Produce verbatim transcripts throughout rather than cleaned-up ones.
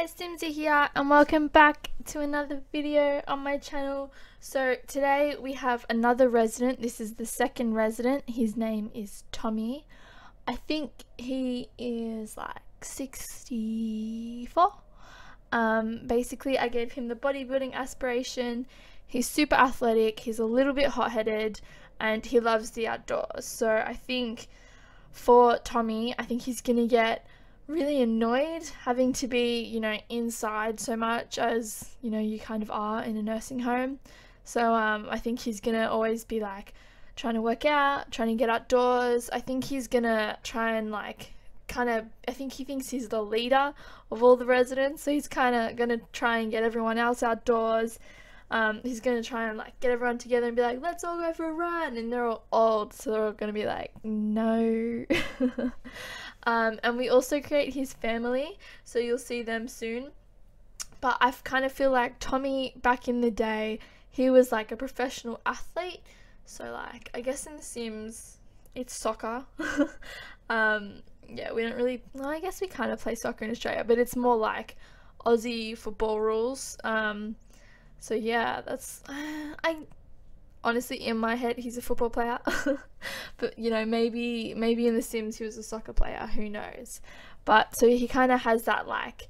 guys, Simzi here and welcome back to another video on my channel. So today we have another resident. This is the second resident. His name is Tommy. I think he is like sixty-four. Um, basically I gave him the bodybuilding aspiration. He's super athletic, he's a little bit hot-headed and he loves the outdoors. So I think for Tommy, I think he's gonna get really annoyed having to be, you know, inside so much, as you know you kind of are in a nursing home. So um, I think he's gonna always be like trying to work out, trying to get outdoors. I think he's gonna try and like kind of, I think he thinks he's the leader of all the residents, so he's kind of gonna try and get everyone else outdoors. Um, he's gonna try and like get everyone together and be like, let's all go for a run, and they're all old, so they're all gonna be like, no. Um, and we also create his family, so you'll see them soon. But I kind of feel like Tommy, back in the day, he was like a professional athlete. So like, I guess in The Sims, it's soccer. um, yeah, we don't really, well, I guess we kind of play soccer in Australia, but it's more like Aussie football rules. Um, so yeah, that's, uh, I... honestly, in my head, he's a football player. But, you know, maybe maybe in The Sims he was a soccer player. Who knows? But, so he kind of has that, like,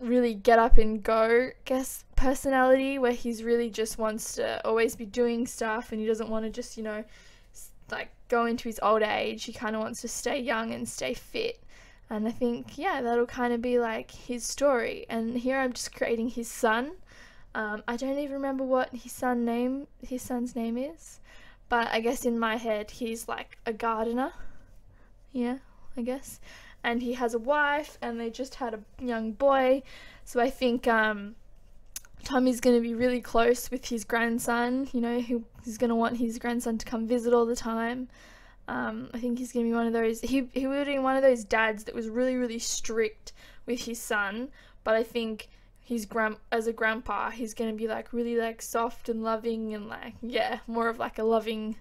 really get up and go, guess, personality, where he's really just wants to always be doing stuff and he doesn't want to just, you know, like, go into his old age. He kind of wants to stay young and stay fit. And I think, yeah, that'll kind of be, like, his story. And here I'm just creating his son. Um, I don't even remember what his son name his son's name is, but I guess in my head he's like a gardener, yeah, I guess, and he has a wife and they just had a young boy. So I think um, Tommy's going to be really close with his grandson. You know, he, he's going to want his grandson to come visit all the time. Um, I think he's going to be one of those, he, he would be one of those dads that was really, really strict with his son, but I think He's grand as a grandpa, he's gonna be like really like soft and loving and like, yeah, more of like a loving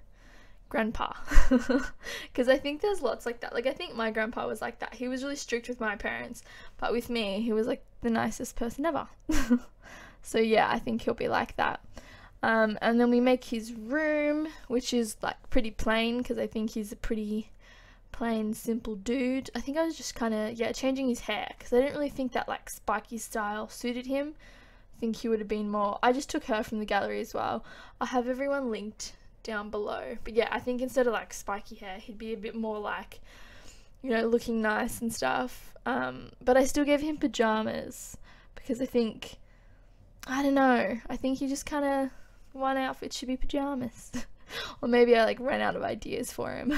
grandpa. Because I think there's lots like that. Like I think my grandpa was like that. He was really strict with my parents, but with me, he was like the nicest person ever. So yeah, I think he'll be like that. Um, and then we make his room, which is like pretty plain because I think he's a pretty plain, simple dude. I think I was just kind of, yeah, changing his hair because I didn't really think that like spiky style suited him. I think he would have been more, I just took her from the gallery as well. I'll have everyone linked down below. But yeah, I think instead of like spiky hair, he'd be a bit more like, you know, looking nice and stuff. Um, but I still gave him pajamas because I think, I don't know, I think he just kind of, one outfit should be pajamas. Or maybe I like ran out of ideas for him.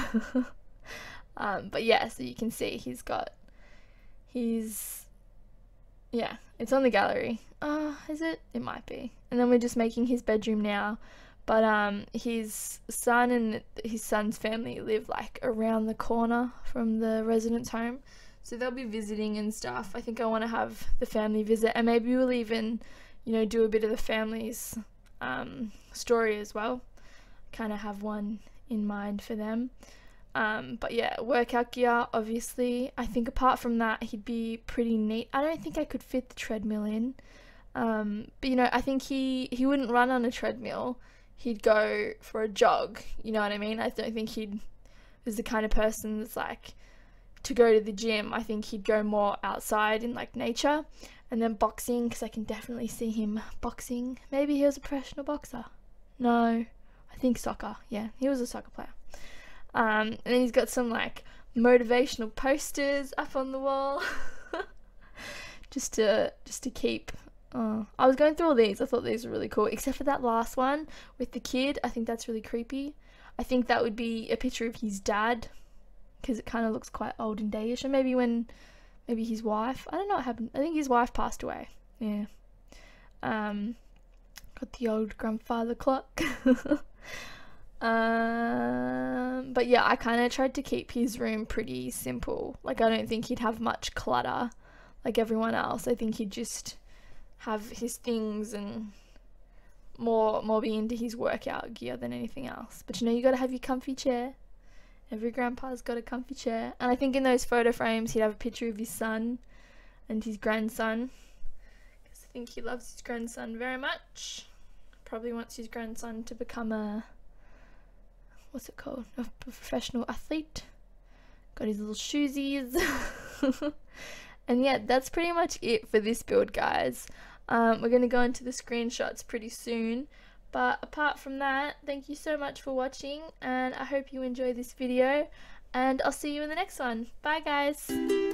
Um, but yeah, so you can see he's got, he's, yeah, it's on the gallery. Oh, is it? It might be. And then we're just making his bedroom now. But um, his son and his son's family live like around the corner from the resident's home. So they'll be visiting and stuff. I think I want to have the family visit, and maybe we'll even, you know, do a bit of the family's um, story as well. Kind of have one in mind for them. Um, but yeah, workout gear, obviously. I think apart from that, he'd be pretty neat. I don't think I could fit the treadmill in. Um, but you know, I think he, he wouldn't run on a treadmill. He'd go for a jog. You know what I mean? I don't think he'd, is the kind of person that's like, to go to the gym. I think he'd go more outside in like nature. And then boxing, because I can definitely see him boxing. Maybe he was a professional boxer. No, I think soccer. Yeah, he was a soccer player. Um, and then he's got some like motivational posters up on the wall, just to just to keep. Oh, I was going through all these. I thought these were really cool, except for that last one with the kid. I think that's really creepy. I think that would be a picture of his dad, because it kind of looks quite old and dayish. Or maybe when, maybe his wife. I don't know what happened. I think his wife passed away. Yeah. Um, got the old grandfather clock. Um, but yeah, I kind of tried to keep his room pretty simple. Like, I don't think he'd have much clutter like everyone else. I think he'd just have his things and more, more be into his workout gear than anything else. But you know, you gotta have your comfy chair. Every grandpa's got a comfy chair. And I think in those photo frames, he'd have a picture of his son and his grandson, because I think he loves his grandson very much. Probably wants his grandson to become a, what's it called, a professional athlete. Got his little shoesies. And yeah, that's pretty much it for this build, guys. Um, we're going to go into the screenshots pretty soon. But apart from that, thank you so much for watching, and I hope you enjoy this video, and I'll see you in the next one. Bye guys!